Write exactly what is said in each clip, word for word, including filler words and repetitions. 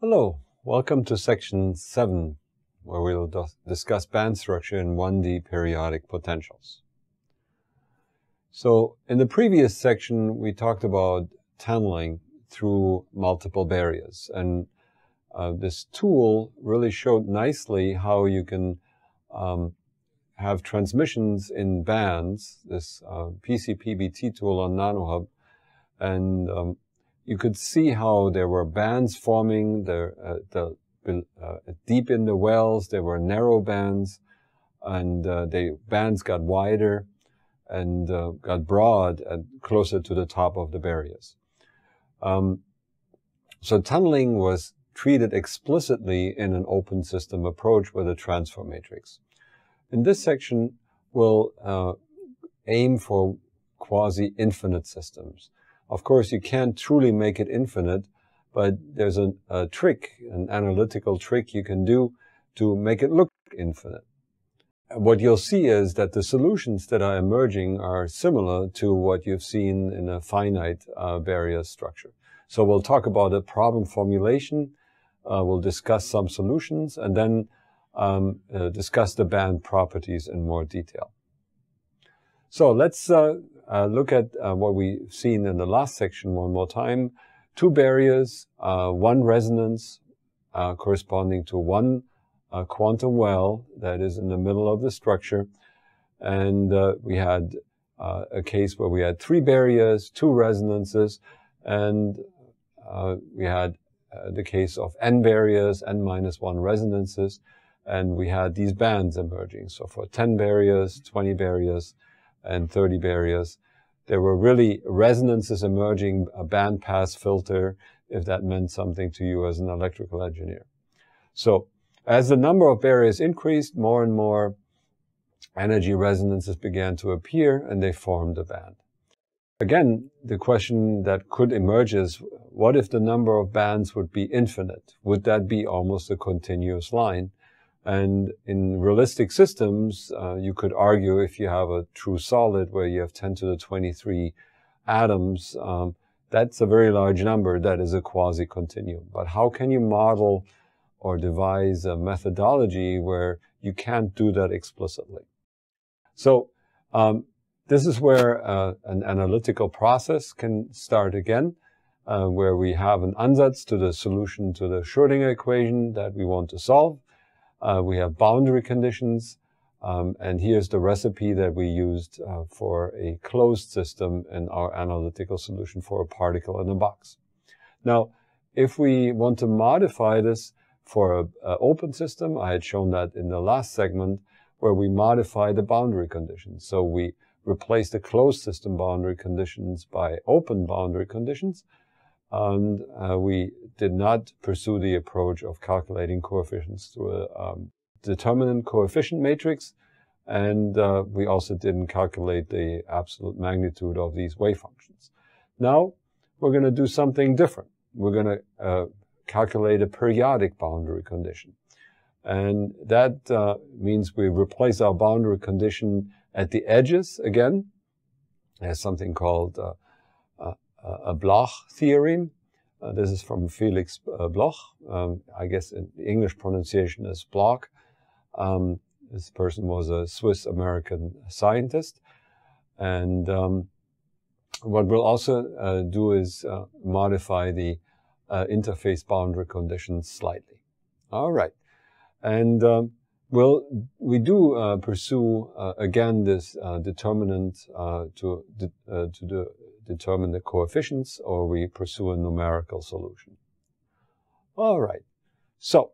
Hello, welcome to section seven, where we'll discuss band structure in one D periodic potentials. So in the previous section, we talked about tunneling through multiple barriers. And uh, this tool really showed nicely how you can um, have transmissions in bands, this uh, P C P B T tool on NanoHub, and um, you could see how there were bands forming there, uh, the, uh, deep in the wells. There were narrow bands, and uh, the bands got wider and uh, got broad and closer to the top of the barriers. Um, so tunneling was treated explicitly in an open system approach with a transfer matrix. In this section, we'll uh, aim for quasi-infinite systems. Of course, you can't truly make it infinite, but there's a, a trick, an analytical trick you can do to make it look infinite. What you'll see is that the solutions that are emerging are similar to what you've seen in a finite uh, barrier structure. So we'll talk about a problem formulation, uh, we'll discuss some solutions, and then um, uh, discuss the band properties in more detail. So let's uh, uh, look at uh, what we've seen in the last section one more time. Two barriers, uh, one resonance uh, corresponding to one uh, quantum well that is in the middle of the structure. And uh, we had uh, a case where we had three barriers, two resonances, and uh, we had uh, the case of n barriers, n minus one resonances, and we had these bands emerging. So for ten barriers, twenty barriers, and thirty barriers. There were really resonances emerging, a bandpass filter, if that meant something to you as an electrical engineer. So as the number of barriers increased, more and more energy resonances began to appear, and they formed a band. Again, the question that could emerge is, what if the number of bands would be infinite? Would that be almost a continuous line? And in realistic systems, uh, you could argue if you have a true solid where you have ten to the twenty-three atoms, um, that's a very large number. That is a quasi-continuum. But how can you model or devise a methodology where you can't do that explicitly? So um, this is where uh, an analytical process can start again, uh, where we have an ansatz to the solution to the Schrödinger equation that we want to solve. Uh, we have boundary conditions, um, and here's the recipe that we used uh, for a closed system in our analytical solution for a particle in a box. Now, if we want to modify this for an open system, I had shown that in the last segment, where we modify the boundary conditions. So we replace the closed system boundary conditions by open boundary conditions, and uh, we did not pursue the approach of calculating coefficients through a um, determinant coefficient matrix, and uh, we also didn't calculate the absolute magnitude of these wave functions. Now we're going to do something different. We're going to uh, calculate a periodic boundary condition, and that uh, means we replace our boundary condition at the edges again. There's something called uh, uh, a Bloch theorem. Uh, this is from Felix uh, Bloch. Um, I guess in the English pronunciation is Bloch. Um, this person was a Swiss-American scientist. And um, what we'll also uh, do is uh, modify the uh, interface boundary conditions slightly. All right. And um, we'll, we do uh, pursue, uh, again, this uh, determinant uh, to, de uh, to the determine the coefficients, or we pursue a numerical solution. All right, so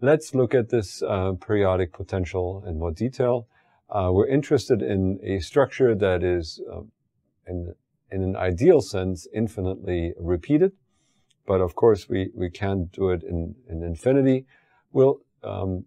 let's look at this uh, periodic potential in more detail. Uh, we're interested in a structure that is, um, in, in an ideal sense, infinitely repeated, but of course we, we can't do it in, in infinity. We'll um,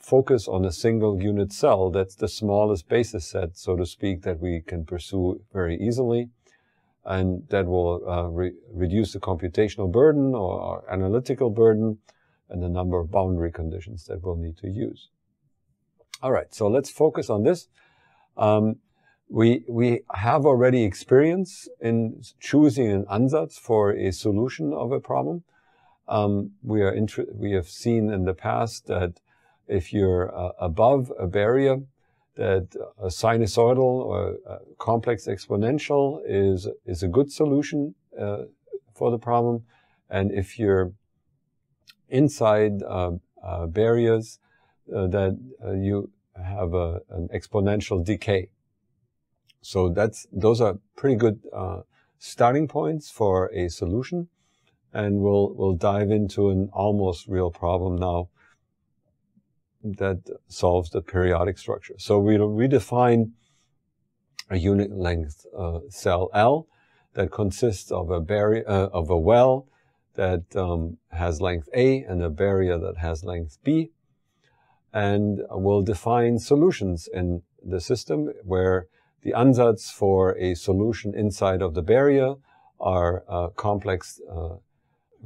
focus on a single unit cell. That's the smallest basis set, so to speak, that we can pursue very easily. And that will uh, re reduce the computational burden or our analytical burden and the number of boundary conditions that we'll need to use. All right, so let's focus on this. Um, we, we have already experience in choosing an ansatz for a solution of a problem. Um, we are inter- we have seen in the past that if you're uh, above a barrier, that a sinusoidal or a complex exponential is is a good solution uh, for the problem, and if you're inside uh, uh, barriers, uh, that uh, you have a, an exponential decay. So that's those are pretty good uh, starting points for a solution, and we'll we'll dive into an almost real problem now that solves the periodic structure. So we redefine a unit length uh, cell L that consists of a barrier uh, of a well that um, has length A and a barrier that has length B, and we'll define solutions in the system where the ansatz for a solution inside of the barrier are uh, complex uh,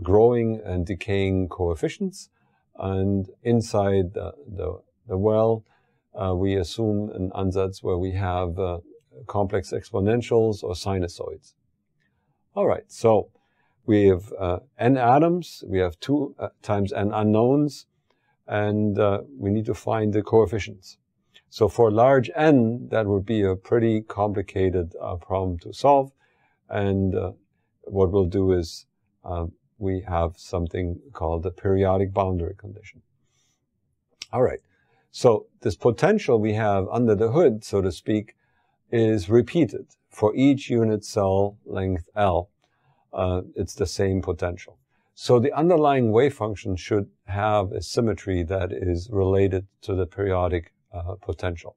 growing and decaying coefficients. And inside the, the, the well, uh, we assume an ansatz where we have uh, complex exponentials or sinusoids. All right, so we have uh, n atoms, we have two uh, times n unknowns, and uh, we need to find the coefficients. So for large n, that would be a pretty complicated uh, problem to solve. And uh, what we'll do is uh, we have something called the periodic boundary condition. All right, so this potential we have under the hood, so to speak, is repeated for each unit cell length L. Uh, it's the same potential. So the underlying wave function should have a symmetry that is related to the periodic uh, potential.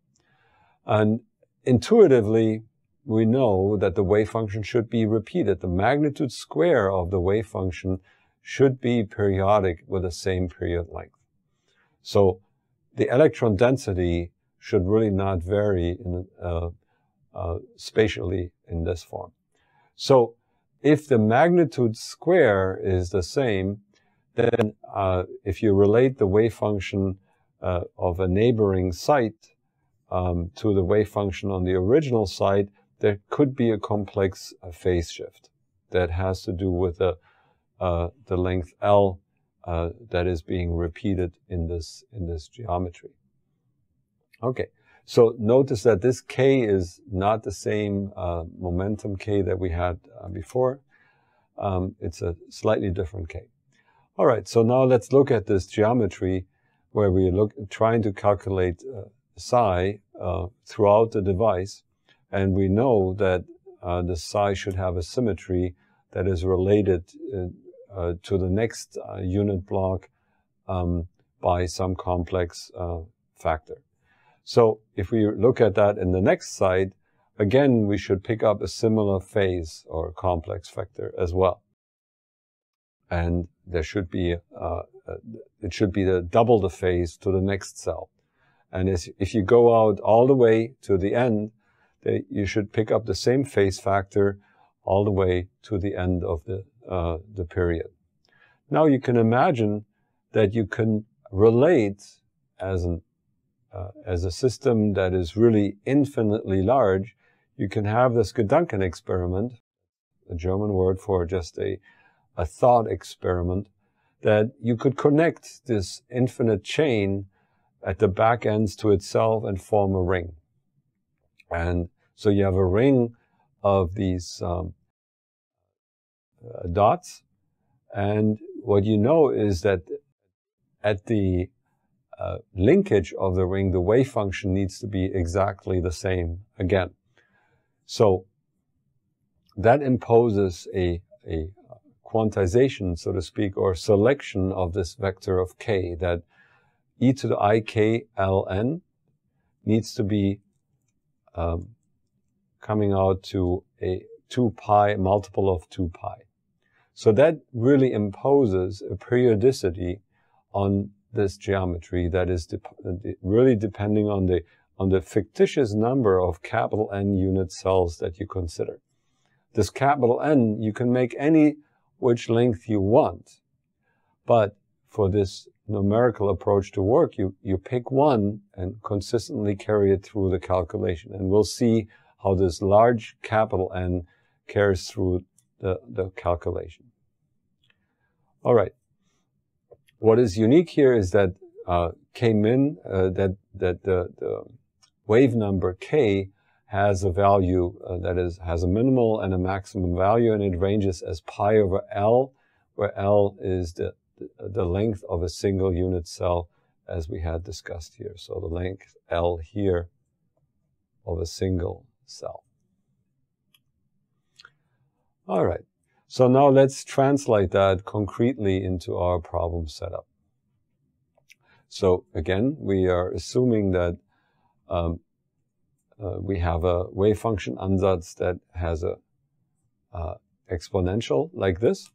And intuitively, we know that the wave function should be repeated. The magnitude square of the wave function should be periodic with the same period length. So the electron density should really not vary in, uh, uh, spatially in this form. So if the magnitude square is the same, then uh, if you relate the wave function uh, of a neighboring site um, to the wave function on the original site, there could be a complex phase shift that has to do with the, uh, the length L uh, that is being repeated in this, in this geometry. Okay, so notice that this K is not the same uh, momentum K that we had uh, before. Um, it's a slightly different K. All right, so now let's look at this geometry where we look trying to calculate uh, psi uh, throughout the device. And we know that uh, the psi should have a symmetry that is related uh, uh, to the next uh, unit block um, by some complex uh, factor. So if we look at that in the next side, again, we should pick up a similar phase or complex factor as well. And there should be, uh, it should be the double the phase to the next cell. And as, if you go out all the way to the end, you should pick up the same phase factor all the way to the end of the, uh, the period. Now you can imagine that you can relate as, an, uh, as a system that is really infinitely large, you can have this Gedanken experiment, a German word for just a, a thought experiment, that you could connect this infinite chain at the back ends to itself and form a ring. And so you have a ring of these um, uh, dots, and what you know is that at the uh, linkage of the ring, the wave function needs to be exactly the same again. So that imposes a, a quantization, so to speak, or selection of this vector of k, that e to the I k l n needs to be Um, coming out to a two pi, multiple of two pi. So that really imposes a periodicity on this geometry that is de really depending on the, on the fictitious number of capital N unit cells that you consider. This capital N, you can make any which length you want, but for this numerical approach to work, you, you pick one and consistently carry it through the calculation. And we'll see how this large capital N carries through the, the calculation. All right, what is unique here is that uh, K min, uh, that that the, the wave number k has a value uh, that is has a minimal and a maximum value, and it ranges as pi over L, where L is the the length of a single unit cell, as we had discussed here. So the length L here of a single cell. All right. So now let's translate that concretely into our problem setup. So again, we are assuming that um, uh, we have a wave function ansatz that has a uh, exponential like this,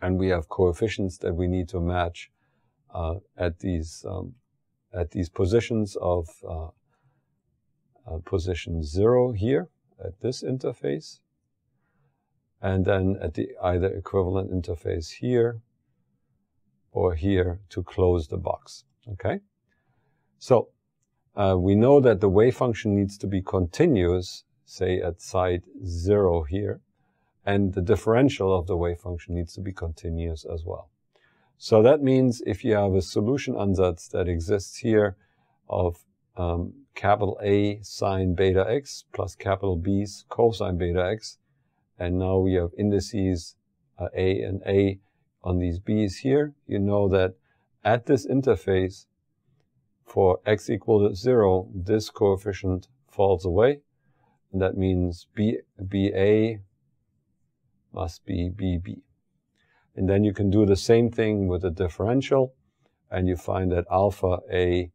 and we have coefficients that we need to match uh, at these um, at these positions of uh, uh, position zero here at this interface, and then at the either equivalent interface here or here to close the box, okay? So uh, we know that the wave function needs to be continuous, say at side zero here, and the differential of the wave function needs to be continuous as well. So that means if you have a solution ansatz that exists here of um, capital A sine beta x plus capital B cosine beta x, and now we have indices uh, A and A on these B's here, you know that at this interface for x equal to zero, this coefficient falls away. And that means B, BA must be B B. And then you can do the same thing with the differential, and you find that alpha A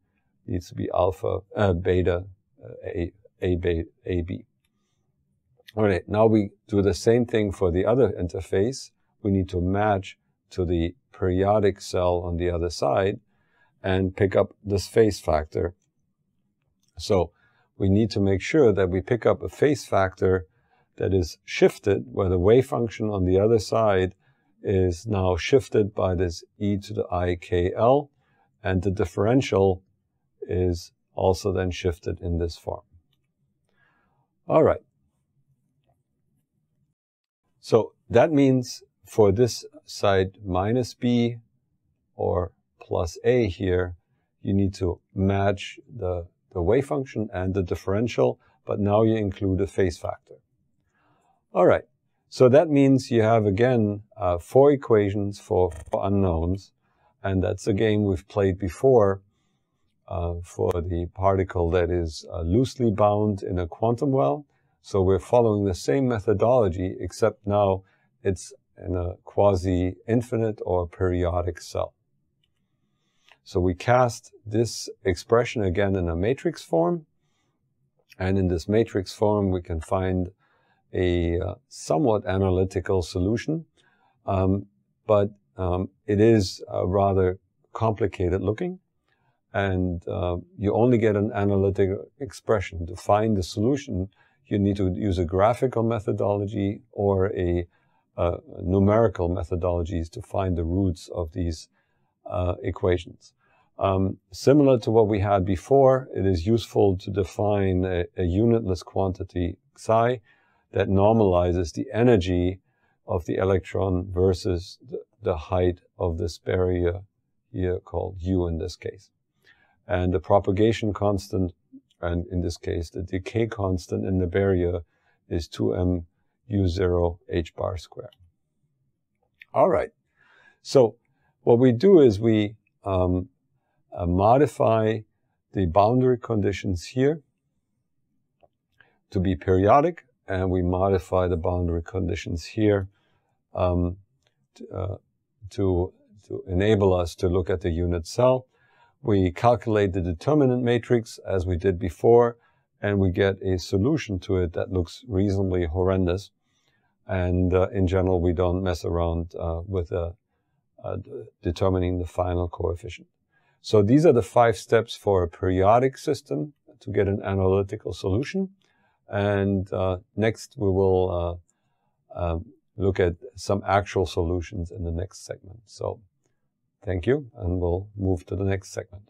needs to be alpha uh, beta uh, A, A, beta, A B. All right, now we do the same thing for the other interface. We need to match to the periodic cell on the other side and pick up this phase factor. So we need to make sure that we pick up a phase factor that is shifted, where the wave function on the other side is now shifted by this e to the ikl, and the differential is also then shifted in this form. All right. So that means for this side minus b or plus a here, you need to match the, the wave function and the differential, but now you include a phase factor. All right, so that means you have again uh, four equations for four unknowns, and that's a game we've played before uh, for the particle that is uh, loosely bound in a quantum well. So we're following the same methodology, except now it's in a quasi-infinite or periodic cell. So we cast this expression again in a matrix form. And in this matrix form, we can find a uh, somewhat analytical solution. Um, but um, it is uh, rather complicated looking. And uh, you only get an analytic expression. To find the solution, you need to use a graphical methodology or a uh, numerical methodologies to find the roots of these uh, equations. Um, similar to what we had before, it is useful to define a, a unitless quantity psi that normalizes the energy of the electron versus the, the height of this barrier here called u in this case. And the propagation constant, and in this case, the decay constant in the barrier is two m u zero h bar squared. All right. So what we do is we um, uh, modify the boundary conditions here to be periodic, and we modify the boundary conditions here um, to, uh, to, to enable us to look at the unit cell. We calculate the determinant matrix as we did before, and we get a solution to it that looks reasonably horrendous. And uh, in general, we don't mess around uh, with uh, uh, determining the final coefficient. So these are the five steps for a periodic system to get an analytical solution. And uh, next, we will uh, uh, look at some actual solutions in the next segment. So thank you, and we'll move to the next segment.